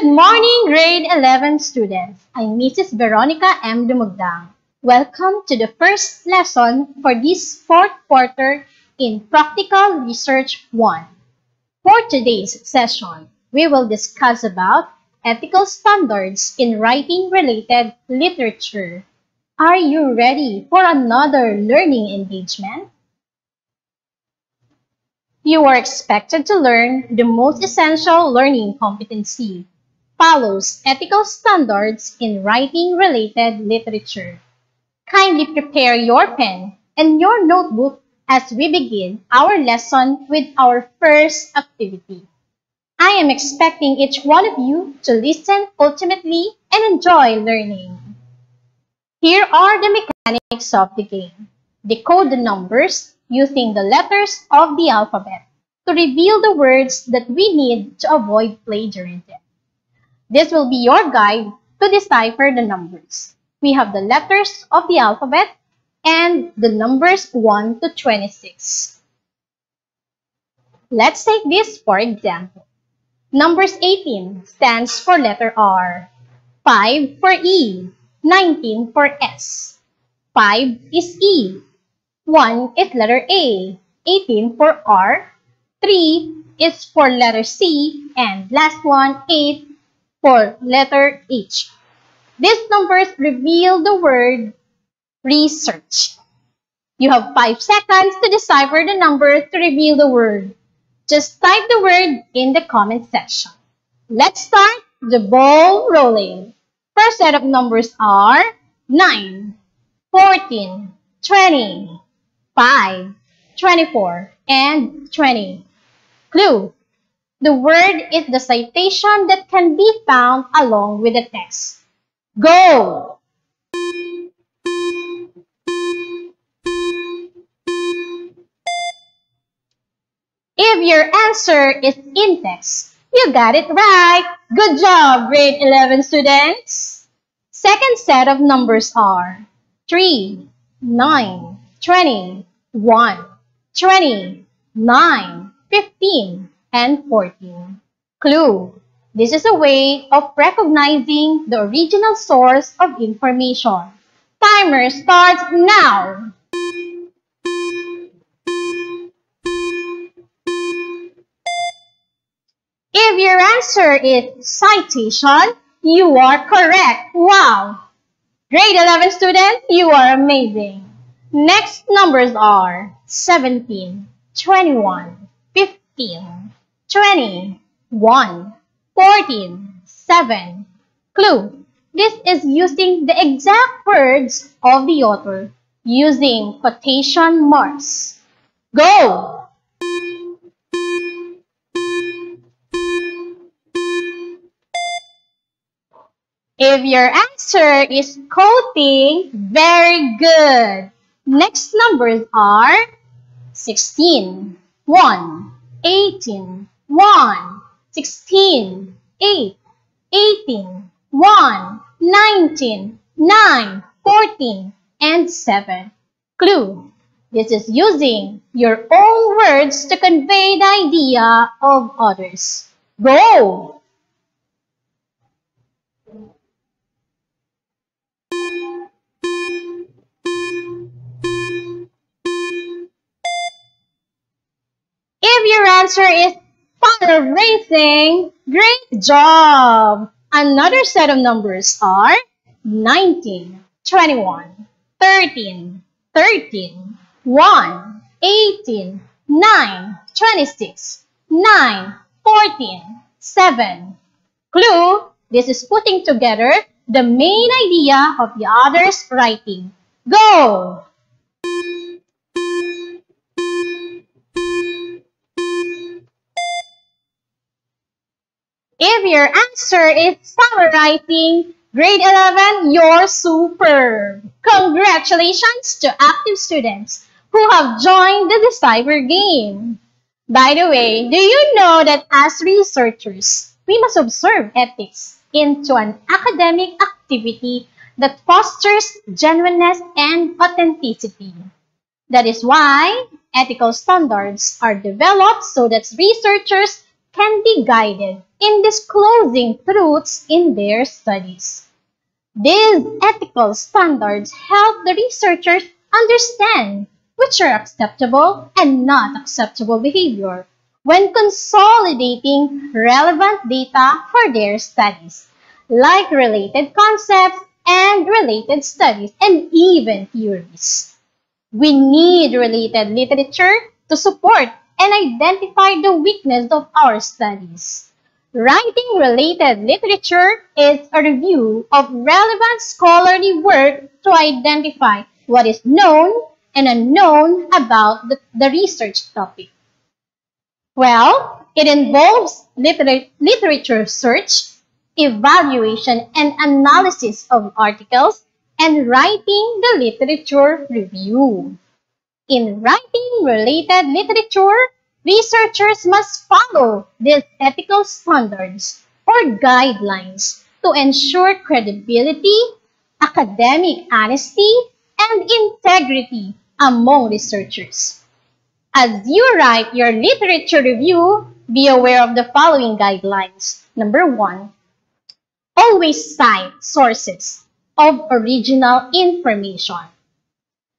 Good morning, grade 11 students. I'm Mrs. Veronica M. Dumugdang. Welcome to the first lesson for this fourth quarter in Practical Research 1. For today's session, we will discuss about ethical standards in writing-related literature. Are you ready for another learning engagement? You are expected to learn the most essential learning competency, follows ethical standards in writing-related literature. Kindly prepare your pen and your notebook as we begin our lesson with our first activity. I am expecting each one of you to listen ultimately and enjoy learning. Here are the mechanics of the game. Decode the numbers using the letters of the alphabet to reveal the words that we need to avoid plagiarism. This will be your guide to decipher the numbers. We have the letters of the alphabet and the numbers 1 to 26. Let's take this for example. Numbers 18 stands for letter R, 5 for E, 19 for S, 5 is E, 1 is letter A, 18 for R, 3 is for letter C, and last one, 8. For letter H. These numbers reveal the word research. You have 5 seconds to decipher the number to reveal the word. Just type the word in the comment section. Let's start the ball rolling. First set of numbers are 9, 14, 20, 5, 24, and 20. Clue. The word is the citation that can be found along with the text. Go! If your answer is in text, you got it right! Good job, grade 11 students! Second set of numbers are 3, 9, 20, 1, 20, 9, 15, and 14. Clue. This is a way of recognizing the original source of information. Timer starts now! If your answer is citation, you are correct! Wow! Grade 11 students, you are amazing! Next numbers are 17, 21, 15, 20, 1, 14, 7. Clue. This is using the exact words of the author using quotation marks. Go! If your answer is quoting, very good. Next numbers are 16, 1, 18, 1, 16, 8, 18, 1, 19, 9, 14, and 7. Clue. This is using your own words to convey the idea of others. Go! If your answer is fire racing, great job! Another set of numbers are 19, 21, 13, 13, 1, 18, 9, 26, 9, 14, 7. Clue, this is putting together the main idea of the other's writing. Go! If your answer is summarizing, grade 11, you're superb! Congratulations to active students who have joined the Decipher game. By the way, do you know that as researchers, we must observe ethics into an academic activity that fosters genuineness and authenticity? That is why ethical standards are developed so that researchers can be guided in disclosing truths in their studies. These ethical standards help the researchers understand which are acceptable and not acceptable behavior when consolidating relevant data for their studies, like related concepts and related studies and even theories. We need related literature to support and identify the weakness of our studies. Writing related literature is a review of relevant scholarly work to identify what is known and unknown about the research topic. Well, it involves literature search, evaluation and analysis of articles, and writing the literature review. In writing related literature, researchers must follow these ethical standards or guidelines to ensure credibility, academic honesty, and integrity among researchers. As you write your literature review, be aware of the following guidelines. Number one, always cite sources of original information.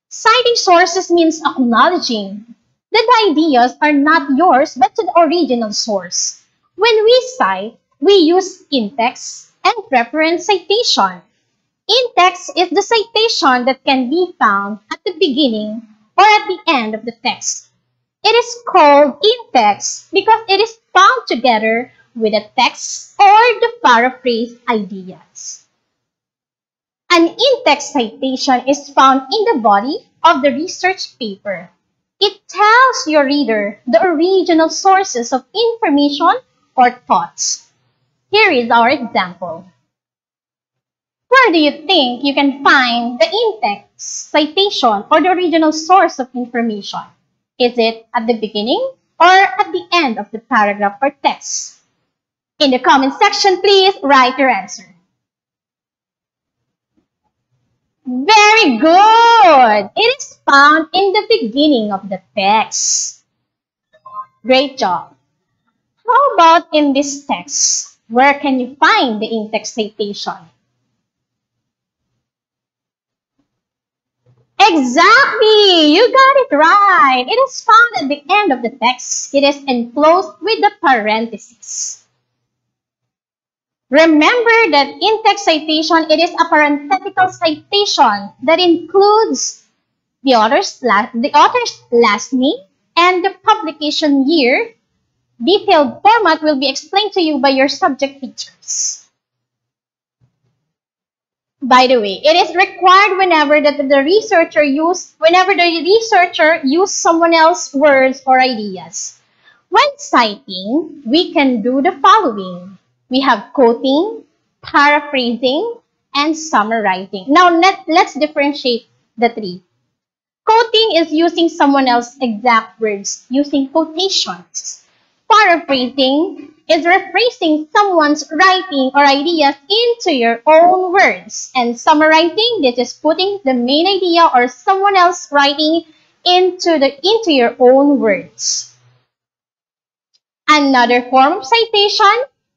Citing sources means acknowledging that the ideas are not yours but to the original source. When we cite, we use in-text and reference citation. In-text is the citation that can be found at the beginning or at the end of the text. It is called in-text because it is found together with the text or the paraphrase ideas. An in-text citation is found in the body of the research paper. It tells your reader the original sources of information or thoughts. Here is our example. Where do you think you can find the in-text citation or the original source of information? Is it at the beginning or at the end of the paragraph or text? In the comment section, please write your answer. Very good! It is found in the beginning of the text. Great job! How about in this text? Where can you find the in-text citation? Exactly! You got it right! It is found at the end of the text. It is enclosed with the parentheses. Remember that in-text citation, it is a parenthetical citation that includes the author's last name and the publication year. Detailed format will be explained to you by your subject teachers. By the way, it is required whenever the researcher uses someone else's words or ideas. When citing, we can do the following. We have quoting, paraphrasing, and summarizing. Now, let's differentiate the three. Quoting is using someone else's exact words, using quotations. Paraphrasing is rephrasing someone's writing or ideas into your own words. And summarizing, this is putting the main idea or someone else's writing into your own words. Another form of citation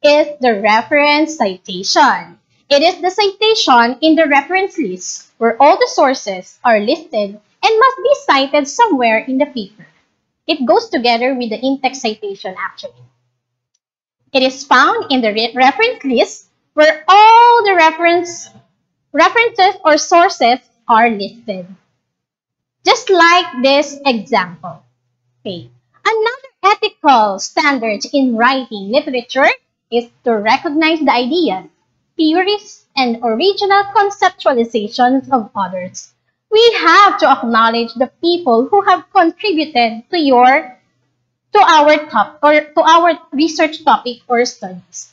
is the reference citation. It is the citation in the reference list where all the sources are listed and must be cited somewhere in the paper. It goes together with the in-text citation actually. It is found in the reference list where all the references or sources are listed. Just like this example. Okay. Another ethical standard in writing literature is to recognize the ideas, theories, and original conceptualizations of others. We have to acknowledge the people who have contributed to our research topic or studies.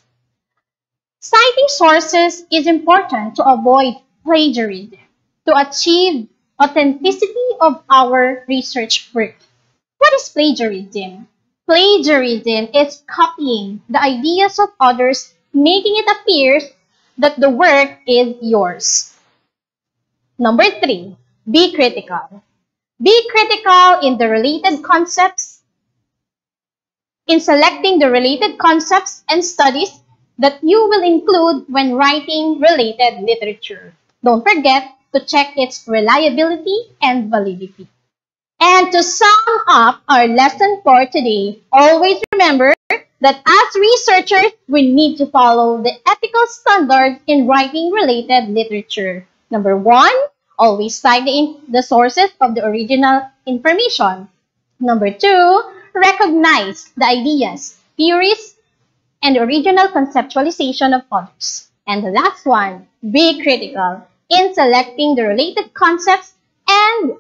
Citing sources is important to avoid plagiarism, to achieve authenticity of our research work. What is plagiarism? Plagiarism is copying the ideas of others, making it appear that the work is yours. Number three, be critical. Be critical in the related concepts, in selecting the related concepts and studies that you will include when writing related literature. Don't forget to check its reliability and validity. And to sum up our lesson for today, always remember that as researchers, we need to follow the ethical standards in writing related literature. Number one, always cite the sources of the original information. Number two, recognize the ideas, theories, and original conceptualization of others. And the last one, be critical in selecting the related concepts and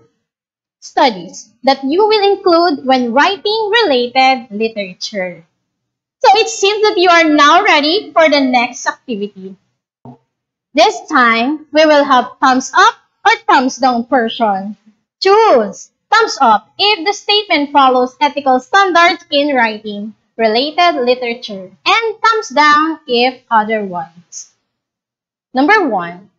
studies that you will include when writing related literature. So it seems that you are now ready for the next activity. This time, we will have thumbs up or thumbs down version. Choose thumbs up if the statement follows ethical standards in writing related literature, and thumbs down if otherwise. Number one,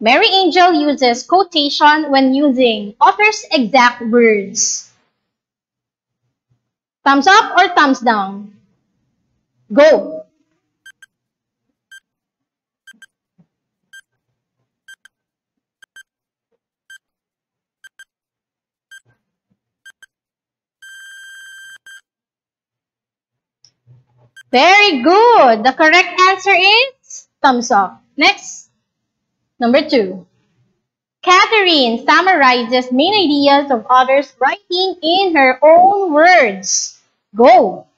Mary Angel uses quotation when using author's exact words. Thumbs up or thumbs down? Go! Very good! The correct answer is thumbs up. Next, number two. Catherine summarizes main ideas of others' writing in her own words. Go!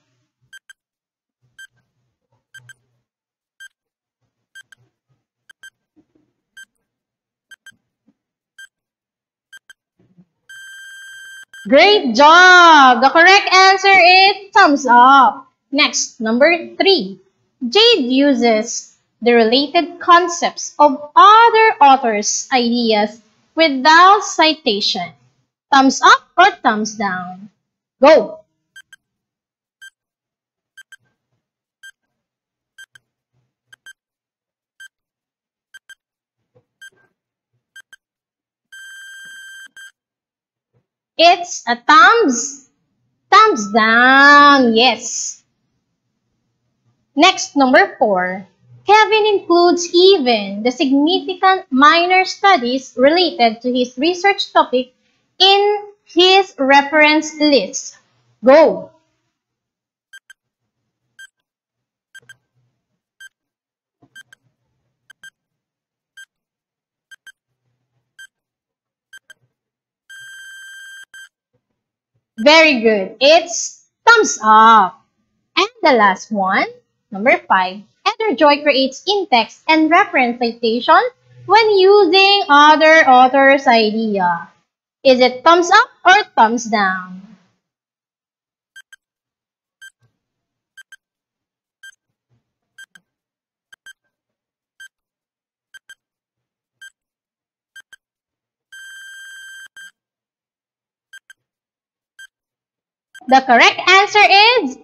Great job! The correct answer is thumbs up. Next, number three. Jade uses the related concepts of other authors' ideas without citation. Thumbs up or thumbs down? Go! It's a thumbs down, yes. Next, number four. Kevin includes even the significant minor studies related to his research topic in his reference list. Go! Very good. It's thumbs up. And the last one, number five. Ederjoy creates in-text and reference citation when using other author's idea. Is it thumbs up or thumbs down? The correct answer is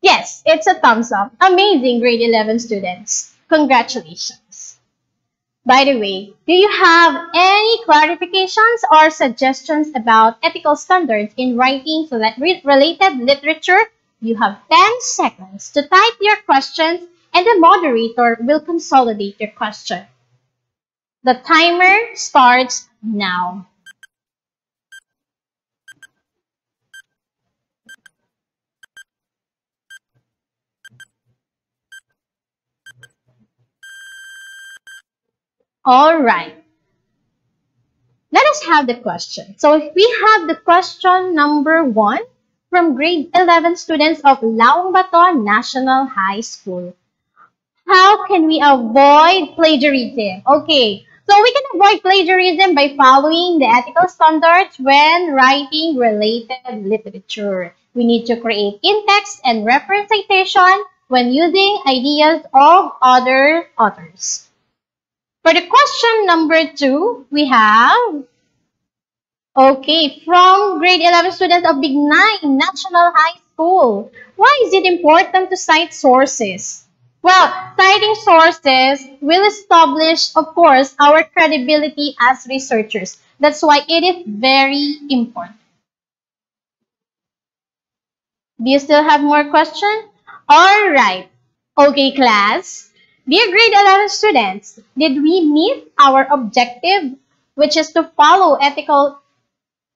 yes, it's a thumbs up. Amazing, grade 11 students. Congratulations. By the way, do you have any clarifications or suggestions about ethical standards in writing related literature? You have 10 seconds to type your questions and the moderator will consolidate your question. The timer starts now. All right. Let us have the question. So we have the question number one from grade 11 students of Laong Bato National High School. How can we avoid plagiarism? Okay, so we can avoid plagiarism by following the ethical standards when writing related literature. We need to create in-text and reference citation when using ideas of other authors. For the question number two, we have, okay, from grade 11 students of Big Nine National High School. Why is it important to cite sources? Well, citing sources will establish, of course, our credibility as researchers. That's why it is very important. Do you still have more questions? All right. Okay, class. Dear grade 11 students, did we meet our objective, which is to follow ethical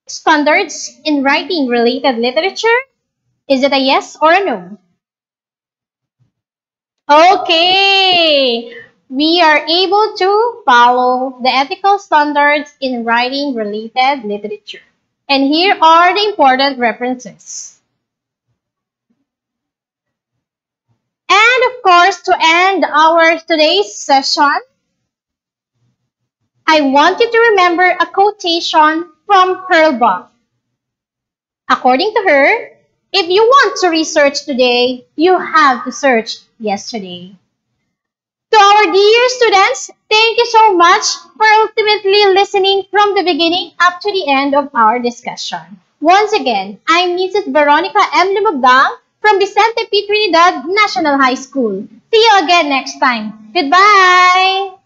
standards in writing related literature? Is it a yes or a no? Okay, we are able to follow the ethical standards in writing related literature. And here are the important references. And of course, to end our today's session, I want you to remember a quotation from Pearl Buck. According to her, if you want to research today, you have to search yesterday. To our dear students, thank you so much for ultimately listening from the beginning up to the end of our discussion. Once again, I'm Mrs. Veronica M. Limogdan from Vicente P. Trinidad National High School. See you again next time. Goodbye!